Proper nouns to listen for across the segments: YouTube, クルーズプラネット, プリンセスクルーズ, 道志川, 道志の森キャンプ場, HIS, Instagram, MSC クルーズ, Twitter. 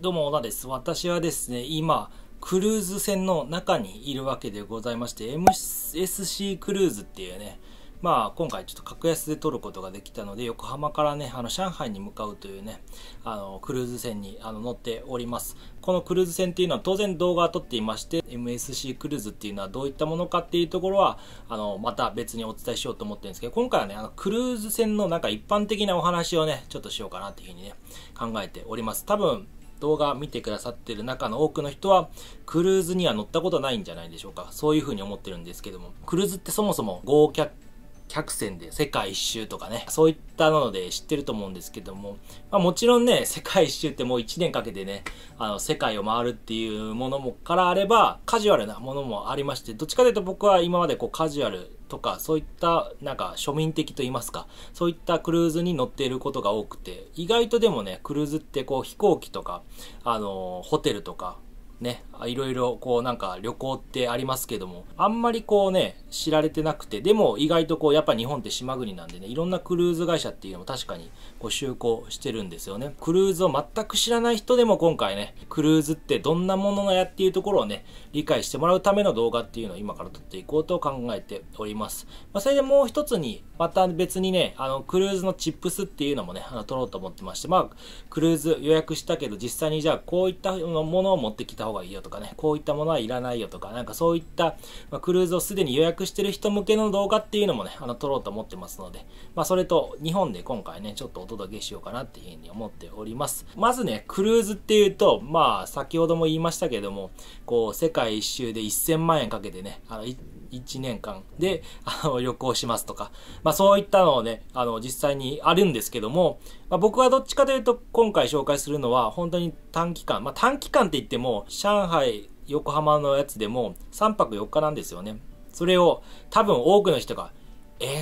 どうも、小田です。私はですね、今、クルーズ船の中にいるわけでございまして、MSC クルーズっていうね、今回ちょっと格安で取ることができたので、横浜からね、上海に向かうというね、クルーズ船に乗っております。このクルーズ船っていうのは当然動画を撮っていまして、MSC クルーズっていうのはどういったものかっていうところは、また別にお伝えしようと思ってるんですけど、今回はね、クルーズ船のなんか一般的なお話をね、ちょっとしようかなっていうふうにね、考えております。多分、動画見てくださってる中の多くの人はクルーズには乗ったことないんじゃないでしょうか。そういうふうに思ってるんですけども、クルーズってそもそも豪華客船で世界一周とかね、そういったので知ってると思うんですけども、もちろんね、世界一周ってもう1年かけてね、世界を回るっていうものもからあれば、カジュアルなものもありまして、どっちかというと僕は今までこうカジュアルとか、そういったなんか庶民的と言いますか、そういったクルーズに乗っていることが多くて、意外とでもね、クルーズってこう飛行機とか、ホテルとか、ね、いろいろこうなんか旅行ってありますけども、あんまりこうね、知られてなくて、でも意外とこうやっぱ日本って島国なんでね、いろんなクルーズ会社っていうのも確かにこう就航してるんですよね。クルーズを全く知らない人でも今回ね、クルーズってどんなものなんやっていうところをね、理解してもらうための動画っていうのを今から撮っていこうと考えております。それでもう一つに、また別にね、クルーズのチップスっていうのもね、取ろうと思ってまして、クルーズ予約したけど実際にじゃあこういったものを持ってきた方がいいよとかね、こういったものはいらないよとか、なんかそういった、クルーズをすでに予約してる人向けの動画っていうのもね、撮ろうと思ってますので、それと日本で今回ね、ちょっとお届けしようかなっていうふうに思っております。まずね、クルーズっていうと、先ほども言いましたけども、こう、世界一周で1000万円かけてね、1年間で、旅行しますとか、そういったのをね、実際にあるんですけども、僕はどっちかというと、今回紹介するのは、本当に短期間、短期間って言っても、上海、横浜のやつでも3泊4日なんですよね。それを多分多くの人が、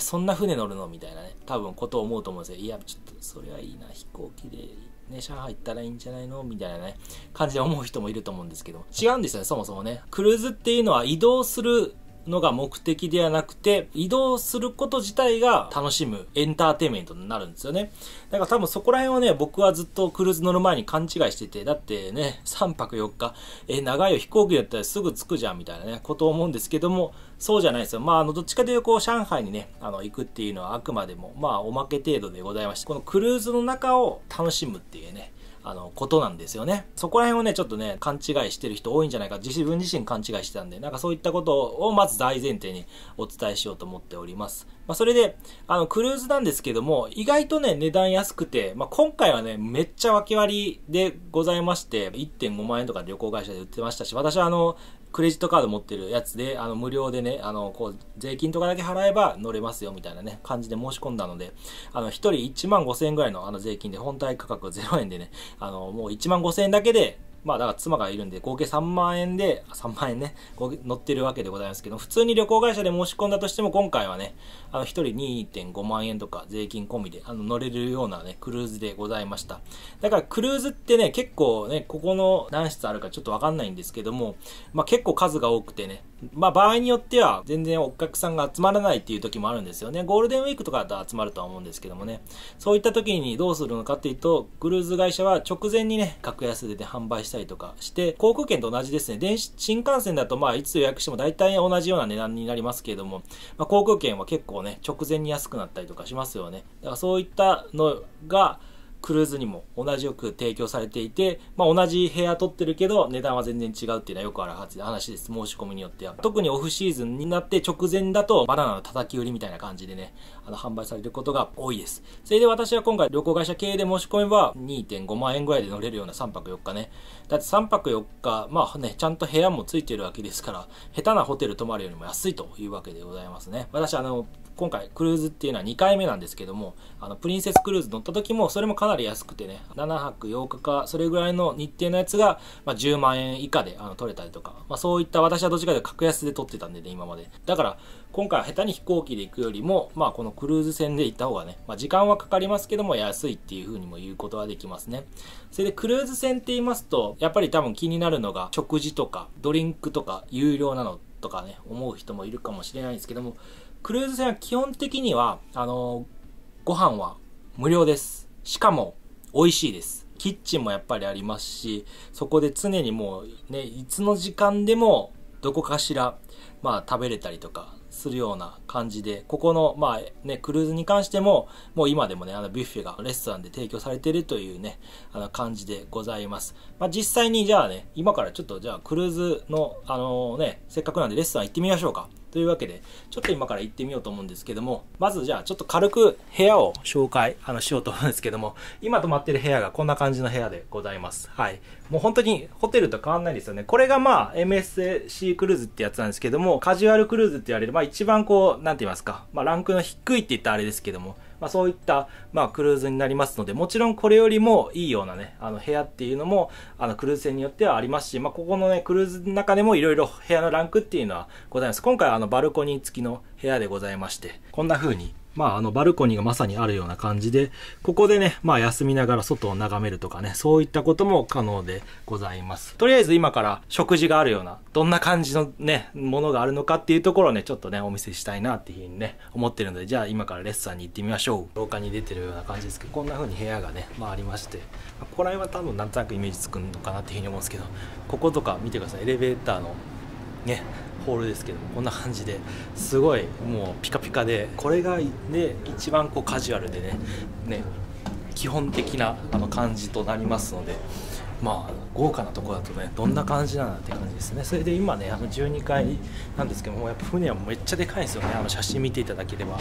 そんな船乗るのみたいなね、多分ことを思うと思うんですよ。いや、ちょっとそれはいいな、飛行機でね、上海行ったらいいんじゃないのみたいなね、感じで思う人もいると思うんですけど、違うんですよね、そもそもね。クルーズっていうのは移動するのが目的ではなくて、移動すること自体が楽しむエンターテインメントになるんですよね。だから多分そこら辺をね、僕はずっとクルーズ乗る前に勘違いしてて、だってね、3泊4日、長いよ、飛行機だったらすぐ着くじゃんみたいなね、ことを思うんですけども、そうじゃないですよ。どっちかというとこう、上海にね、行くっていうのはあくまでも、おまけ程度でございまして、このクルーズの中を楽しむっていうね、ことなんですよね。そこら辺をね、ちょっとね、勘違いしてる人多いんじゃないか、自分自身勘違いしてたんで、なんかそういったことをまず大前提にお伝えしようと思っております。それで、クルーズなんですけども、意外とね、値段安くて、今回はね、めっちゃ訳割でございまして、1.5 万円とか旅行会社で売ってましたし、私はクレジットカード持ってるやつで、無料でね、こう、税金とかだけ払えば乗れますよ、みたいなね、感じで申し込んだので、一人15,000円ぐらいの税金で、本体価格0円でね、もう15,000円だけで、だから妻がいるんで、合計3万円で、3万円ね、乗ってるわけでございますけど、普通に旅行会社で申し込んだとしても、今回はね、一人 2.5 万円とか税金込みで、乗れるようなね、クルーズでございました。だからクルーズってね、結構ね、ここの何室あるかちょっとわかんないんですけども、結構数が多くてね、場合によっては全然お客さんが集まらないっていう時もあるんですよね。ゴールデンウィークとかだと集まるとは思うんですけどもね。そういった時にどうするのかっていうと、クルーズ会社は直前にね、格安で、販売したりとかして、航空券と同じですね。新幹線だといつ予約しても大体同じような値段になりますけれども、航空券は結構ね、直前に安くなったりとかしますよね。だからそういったのが、クルーズにも同じよく提供されていて、同じ部屋取ってるけど値段は全然違うっていうのはよくある話です。申し込みによっては。特にオフシーズンになって直前だとバナナの叩き売りみたいな感じでね、販売されることが多いです。それで私は今回旅行会社経営で申し込めば 2.5 万円ぐらいで乗れるような3泊4日ね。だって3泊4日、ちゃんと部屋もついてるわけですから、下手なホテル泊まるよりも安いというわけでございますね。私今回クルーズっていうのは2回目なんですけども、プリンセスクルーズ乗った時もそれもかなり安くてね、7泊8日かそれぐらいの日程のやつが、10万円以下で取れたりとか、そういった私はどっちかというと格安で取ってたんでね、今まで。だから今回は下手に飛行機で行くよりも、このクルーズ船で行った方がね、時間はかかりますけども安いっていう風にも言うことはできますね。それでクルーズ船って言いますと、やっぱり多分気になるのが食事とかドリンクとか有料なのとかね、思う人もいるかもしれないんですけども、クルーズ船は基本的には、ご飯は無料です。しかも、美味しいです。キッチンもやっぱりありますし、そこで常にもうね、いつの時間でもどこかしら、まあ食べれたりとかするような感じで、ここのまあね、クルーズに関しても、もう今でもね、ビュッフェがレストランで提供されているというね、感じでございます。まあ実際にじゃあね、今からちょっとじゃあクルーズの、せっかくなんでレストラン行ってみましょうか。というわけで、ちょっと今から行ってみようと思うんですけども、まずじゃあちょっと軽く部屋を紹介しようと思うんですけども、今泊まってる部屋がこんな感じの部屋でございます。はい。もう本当にホテルと変わんないですよね。これがまあ MSC クルーズってやつなんですけども、カジュアルクルーズって言われる、まあ一番こう、なんて言いますか、まあランクの低いって言ったらあれですけども、まあそういった、まあクルーズになりますので、もちろんこれよりもいいようなね、部屋っていうのも、クルーズ船によってはありますし、まあここのね、クルーズの中でもいろいろ部屋のランクっていうのはございます。今回はバルコニー付きの部屋でございまして、こんな風に、まあバルコニーがまさにあるような感じで、ここでね、まあ休みながら外を眺めるとかね、そういったことも可能でございます。とりあえず今から食事があるような、どんな感じのね、ものがあるのかっていうところをね、ちょっとね、お見せしたいなっていうふうにね、思ってるので、じゃあ今からレッスンに行ってみましょう。廊下に出てるような感じですけど、こんな風に部屋がね、まあありまして、ここら辺は多分なんとなくイメージつくのかなっていうふうに思うんですけど、こことか見てください、エレベーターのね、ホールですけども、こんな感じですごいもうピカピカで、これがね一番こうカジュアルでね基本的な感じとなりますので、まあ豪華なところだとねどんな感じなのって感じですね。それで今ね12階なんですけども、やっぱ船はめっちゃでかいんですよね。写真見ていただければ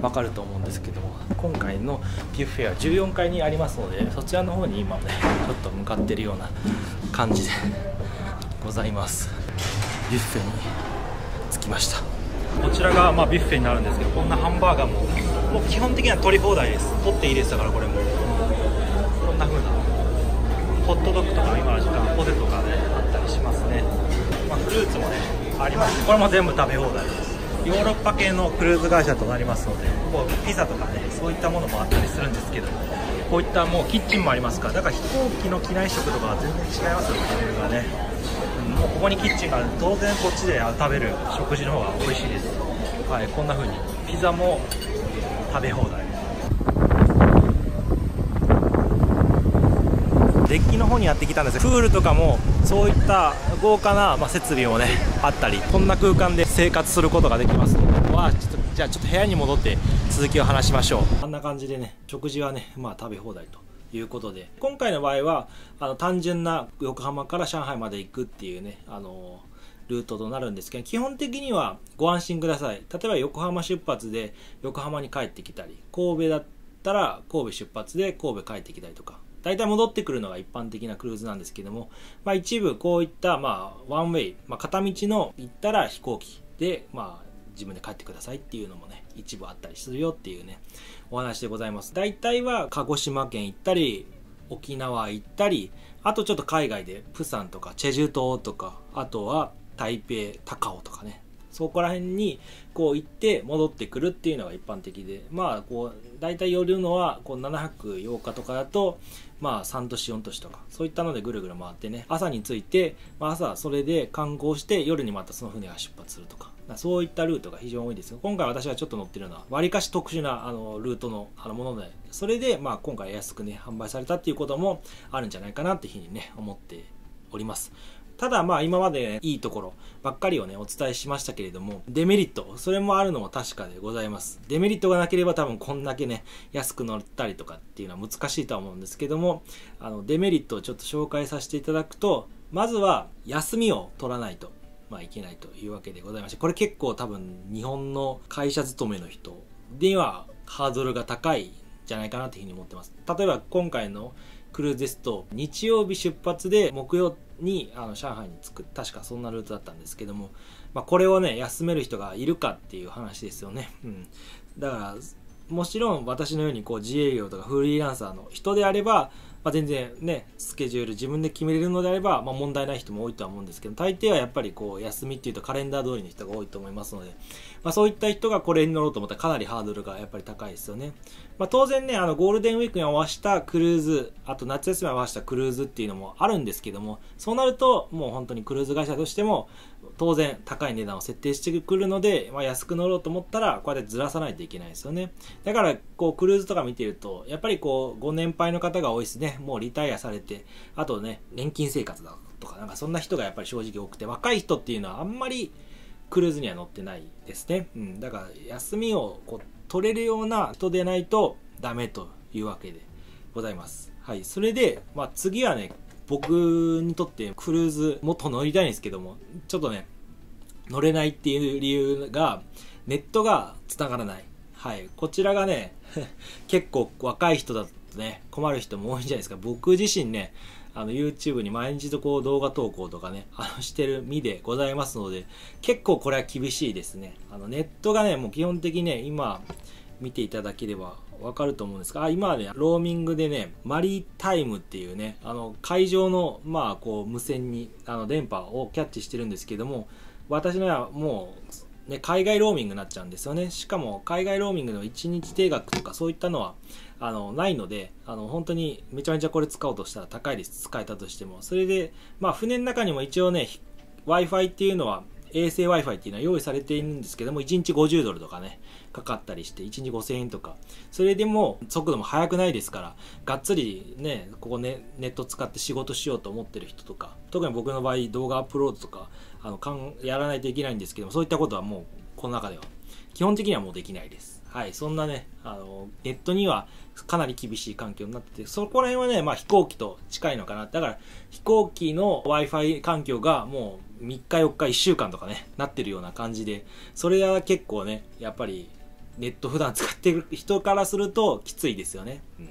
分かると思うんですけども、今回のビュッフェは14階にありますので、そちらの方に今ねちょっと向かってるような感じでございます。ビュッフェに着きました。こちらがまあビュッフェになるんですけど、こんなハンバーガーも基本的には取り放題です。取っていいです。だからこれもこんな風なホットドッグとか今の時間ポテトがねあったりしますね。まあ、フルーツもねあります。これも全部食べ放題です。ヨーロッパ系のクルーズ会社となりますので、こうピザとかねそういったものもあったりするんですけど、こういったもうキッチンもありますから、だから飛行機の機内食とかは全然違いますよね。これがねもうここにキッチンがある、当然こっちで食べる食事の方が美味しいです。はい、こんな風にピザも食べ放題。デッキの方にやってきたんですが、プールとかもそういった豪華な、まあ、設備もねあったり、こんな空間で生活することができます。じゃあちょっと部屋に戻って続きを話しましょう。こんな感じでね食事はね、まあ、食べ放題ということで、今回の場合は単純な横浜から上海まで行くっていうねルートとなるんですけど、基本的にはご安心ください。例えば横浜出発で横浜に帰ってきたり、神戸だったら神戸出発で神戸帰ってきたりとか、大体戻ってくるのが一般的なクルーズなんですけども、まあ、一部こういったまあワンウェイ、まあ、片道の行ったら飛行機でまあ自分で帰ってくださいっていうのもね一部あったりするよっていうねお話でございます。大体は鹿児島県行ったり沖縄行ったり、あとちょっと海外で釜山とかチェジュ島とか、あとは台北高雄とかね、そこら辺にこう行って戻ってくるっていうのが一般的で、まあこう大体寄るのはこう7泊8日とかだと、まあ3都市4都市とかそういったのでぐるぐる回ってね、朝に着いて、まあ、朝それで観光して夜にまたその船が出発するとか。そういったルートが非常に多いですが、今回私がちょっと乗ってるのはわりかし特殊なルートのもので、それでまあ今回安くね販売されたっていうこともあるんじゃないかなっていうふうにね思っております。ただまあ今まで、ね、いいところばっかりをねお伝えしましたけれども、デメリットそれもあるのも確かでございます。デメリットがなければ多分こんだけね安く乗ったりとかっていうのは難しいとは思うんですけども、デメリットをちょっと紹介させていただくと、まずは休みを取らないとまあいけないというわけでございまして、これ結構多分日本の会社勤めの人ではハードルが高いんじゃないかなというふうに思ってます。例えば今回のクルーズですと、日曜日出発で木曜に上海に着く、確かそんなルートだったんですけども、まあ、これをね休める人がいるかっていう話ですよね。うん、だからもちろん私のようにこう自営業とかフリーランサーの人であれば、まあ全然ねスケジュール自分で決めれるのであれば、まあ、問題ない人も多いとは思うんですけど、大抵はやっぱりこう休みっていうとカレンダー通りの人が多いと思いますので、まあ、そういった人がこれに乗ろうと思ったらかなりハードルがやっぱり高いですよね。まあ、当然ねゴールデンウィークに合わせたクルーズ、あと夏休みに合わせたクルーズっていうのもあるんですけども、そうなるともう本当にクルーズ会社としても当然高い値段を設定してくるので、まあ、安く乗ろうと思ったらこうやってずらさないといけないですよね。だからこうクルーズとか見てるとやっぱりこうご年配の方が多いですね。ね、もうリタイアされて、あとね、年金生活だとか、なんかそんな人がやっぱり正直多くて、若い人っていうのはあんまりクルーズには乗ってないですね。うん、だから休みをこう取れるような人でないとダメというわけでございます。はい、それで、まあ、次はね、僕にとってクルーズもっと乗りたいんですけども、ちょっとね、乗れないっていう理由が、ネットがつながらない。はい、こちらがね、結構若い人だとね、困る人も多いんじゃないですか。僕自身ね、YouTube に毎日とこう動画投稿とかね、してる身でございますので、結構これは厳しいですね。ネットがね、もう基本的にね、今見ていただければわかると思うんですが、今はね、ローミングでね、マリタイムっていうね、海上の、まあ、こう、無線に、電波をキャッチしてるんですけども、私のはもう、ね、海外ローミングになっちゃうんですよね。しかも、海外ローミングの1日定額とかそういったのは、ないので、本当にめちゃめちゃこれ使おうとしたら高いです。使えたとしても。それで、まあ、船の中にも一応ね、Wi-Fi っていうのは、衛星 Wi-Fi っていうのは用意されているんですけども、1日50ドルとかね、かかったりして、1日5000円とか。それでも、速度も速くないですから、がっつりね、ここね、ネット使って仕事しようと思ってる人とか、特に僕の場合、動画アップロードとか、やらないといけないんですけども、そういったことはもう、この中では、基本的にはもうできないです。はい、そんなね、ネットにはかなり厳しい環境になってて、そこら辺はね、まあ飛行機と近いのかな。だから飛行機の Wi-Fi 環境がもう3日4日1週間とかね、なってるような感じで、それは結構ね、やっぱりネット普段使ってる人からするときついですよね。うん。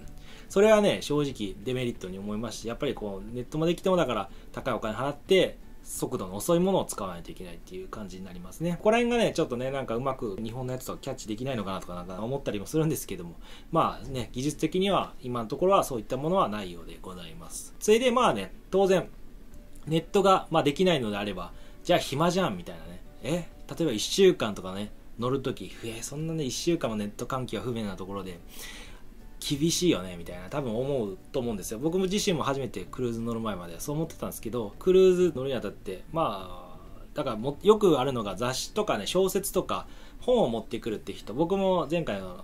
それはね、正直デメリットに思いますし、やっぱりこうネットもできてもだから高いお金払って、速度の遅いものを使わないといけないっていう感じになりますね。ここら辺がね、ちょっとね、なんかうまく日本のやつとキャッチできないのかなとかなんか思ったりもするんですけども、まあね、技術的には今のところはそういったものはないようでございます。それでまあね、当然、ネットが、まあ、できないのであれば、じゃあ暇じゃんみたいなね、例えば1週間とかね、乗るとき、そんなね、1週間もネット環境は不便なところで、厳しいよねみたいな多分思うと思うんですよ。僕も自身も初めてクルーズ乗る前まではそう思ってたんですけど、クルーズ乗るにあたってまあだからよくあるのが雑誌とかね、小説とか本を持ってくるって人、僕も前回の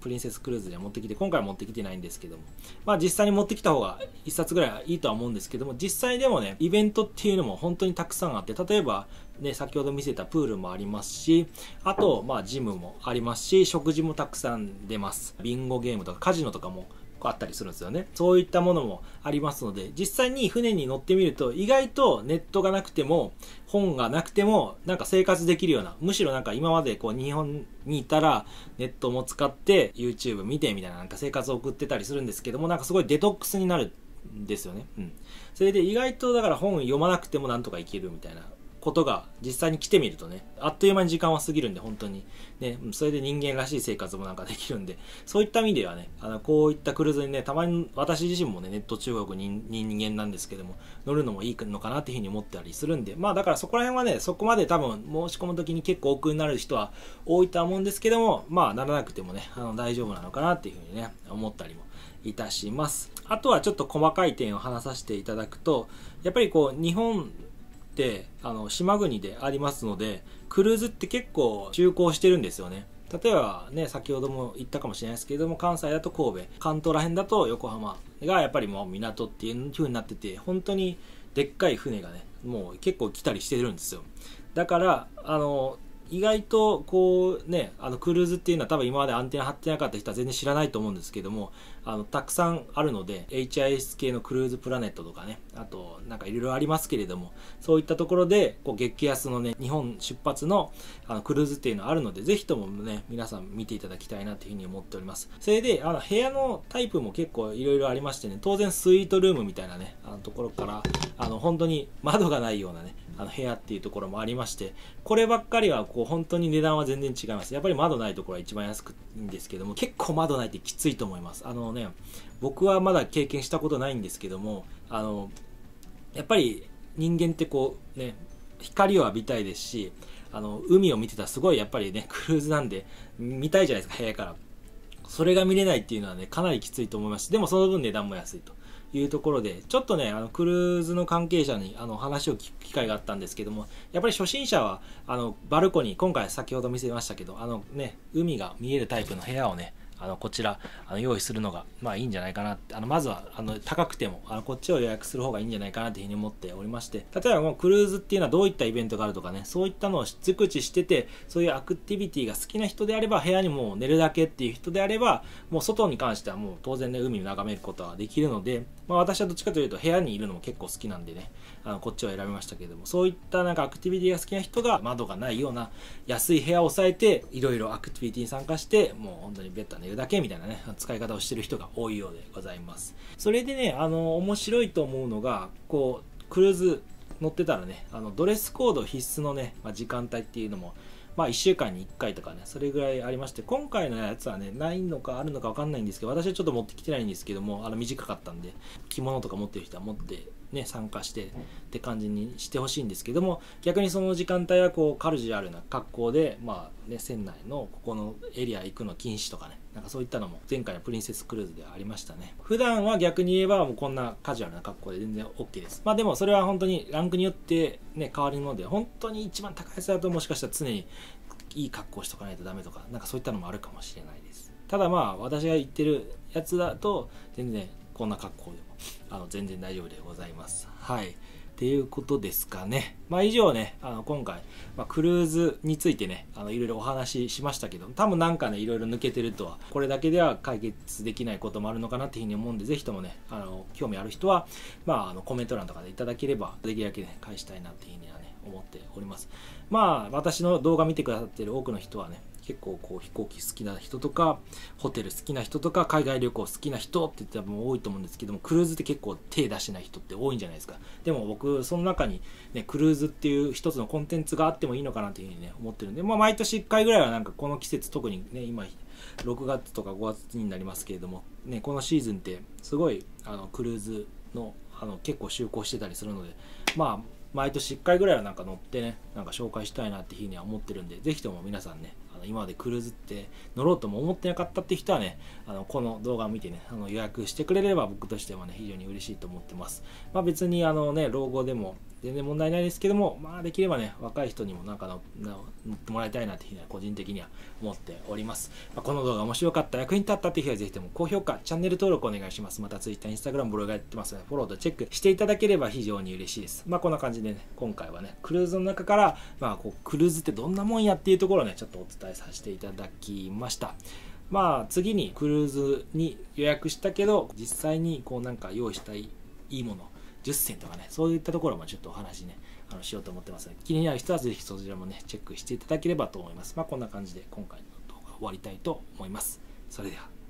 プリンセスクルーズでは持ってきて、今回は持ってきてないんですけども、まあ実際に持ってきた方が1冊ぐらいいいとは思うんですけども、実際でもね、イベントっていうのも本当にたくさんあって、例えばね、先ほど見せたプールもありますし、あとまあジムもありますし、食事もたくさん出ます。ビンゴゲームとかカジノとかもあったりするんですよね。そういったものもありますので、実際に船に乗ってみると意外とネットがなくても本がなくてもなんか生活できるような、むしろなんか今までこう日本にいたらネットも使って YouTube 見てみたいな、なんか生活を送ってたりするんですけども、なんかすごいデトックスになるんですよね。うん。それで意外とだから本読まなくてもなんとかいけるみたいなことが実際に来てみるとね、あっという間に時間は過ぎるんで、本当にね、それで人間らしい生活もなんかできるんで、そういった意味ではね、こういったクルーズにね、たまに私自身もね、ネット中国に人間なんですけども、乗るのもいいのかなっていうふうに思ったりするんで、まあだからそこら辺はね、そこまで多分申し込むときに結構億劫になる人は多いとは思うんですけども、まあならなくてもね、大丈夫なのかなっていうふうにね、思ったりもいたします。あとはちょっと細かい点を話させていただくと、やっぱりこう、日本、島国でありますので、クルーズって結構就航してるんですよね。例えばね、先ほども言ったかもしれないですけれども、関西だと神戸、関東ら辺だと横浜がやっぱりもう港っていう風になってて、本当にでっかい船がね、もう結構来たりしてるんですよ。だから意外とこうね、クルーズっていうのは多分今までアンテナ張ってなかった人は全然知らないと思うんですけども、たくさんあるので、 HIS 系のクルーズプラネットとかね、あとなんかいろいろありますけれども、そういったところでこう激安のね、日本出発のクルーズっていうのはあるので、ぜひともね、皆さん見ていただきたいなというふうに思っております。それで部屋のタイプも結構いろいろありましてね、当然スイートルームみたいなね、ところから本当に窓がないようなね、部屋っていうところもありまして、こればっかりはこう本当に値段は全然違います。やっぱり窓ないところは一番安くいいんですけども、結構窓ないってきついと思います。僕はまだ経験したことないんですけども、やっぱり人間ってこうね、光を浴びたいですし、海を見てたらすごいやっぱりね、クルーズなんで見たいじゃないですか、部屋から。それが見れないっていうのはね、かなりきついと思いますし、でもその分値段も安いと。いうところで、ちょっとね、クルーズの関係者に話を聞く機会があったんですけども、やっぱり初心者はバルコニー、今回先ほど見せましたけど、ね、海が見えるタイプの部屋をね、こちら用意するのがまあいいんじゃないかなって、まずは高くてもこっちを予約する方がいいんじゃないかなというふうに思っておりまして、例えばもうクルーズっていうのはどういったイベントがあるとかね、そういったのを熟知してて、そういうアクティビティが好きな人であれば部屋にもう寝るだけっていう人であれば、もう外に関してはもう当然ね海を眺めることはできるので、まあ、私はどっちかというと部屋にいるのも結構好きなんでね、こっちを選びましたけれども、そういったなんかアクティビティが好きな人が窓がないような安い部屋を抑えていろいろアクティビティに参加して、もう本当にベッド寝るだけみたいなね使い方をしてる人が多いようでございます。それでね面白いと思うのが、こうクルーズ乗ってたらねドレスコード必須のね、時間帯っていうのもまあ1週間に1回とかね、それぐらいありまして、今回のやつはねないのかあるのか分かんないんですけど、私はちょっと持ってきてないんですけども、短かったんで着物とか持ってる人は持ってね参加してって感じにしてほしいんですけども、逆にその時間帯はこうカルジュアルな格好でまあね船内のここのエリア行くの禁止とかね、なんかそういったのも前回のプリンセスクルーズではありましたね。普段は逆に言えばもうこんなカジュアルな格好で全然 OK です。まあでもそれは本当にランクによってね変わるので、本当に一番高いやつだともしかしたら常にいい格好しておかないとダメとか、なんかそういったのもあるかもしれないです。ただまあ私が言ってるやつだと全然こんな格好でも全然大丈夫でございます。はい。っていうことですかね。まあ以上ね、今回、クルーズについてね、いろいろお話ししましたけど、多分なんかね、いろいろ抜けてるとは、これだけでは解決できないこともあるのかなっていうふうに思うんで、ぜひともね、興味ある人は、コメント欄とかでいただければ、できるだけね、返したいなっていうふうにはね、思っております。まあ、私の動画見てくださってる多くの人はね、結構こう飛行機好きな人とかホテル好きな人とか海外旅行好きな人って多分多いと思うんですけども、クルーズって結構手出してない人って多いんじゃないですか。でも僕その中にねクルーズっていう一つのコンテンツがあってもいいのかなというふうにね思ってるんで、毎年1回ぐらいはなんかこの季節、特にね今6月とか5月になりますけれどもね、このシーズンってすごいクルーズの結構就航してたりするので、毎年1回ぐらいはなんか乗ってねなんか紹介したいなっていうふうには思ってるんで、ぜひとも皆さんね今までクルーズって乗ろうとも思ってなかったって人はねこの動画を見てね予約してくれれば僕としてもね非常に嬉しいと思ってます。別にね老後でも全然問題ないですけども、できればね若い人にもなんか乗ってもらいたいなっていうふうには個人的には思っております。この動画面白かった、役に立ったっていう人はぜひとも高評価、チャンネル登録お願いします。また Twitter、Instagram、ブログやってますのでフォローとチェックしていただければ非常に嬉しいです。こんな感じでね今回はねクルーズの中からクルーズってどんなもんやっていうところをねちょっとお伝えさせていただきました。次にクルーズに予約したけど実際にこうなんか用意したいいいもの10選とかね、そういったところもちょっとお話ねしようと思ってますので、気になる人はぜひそちらもねチェックしていただければと思います。こんな感じで今回の動画終わりたいと思います。それでは。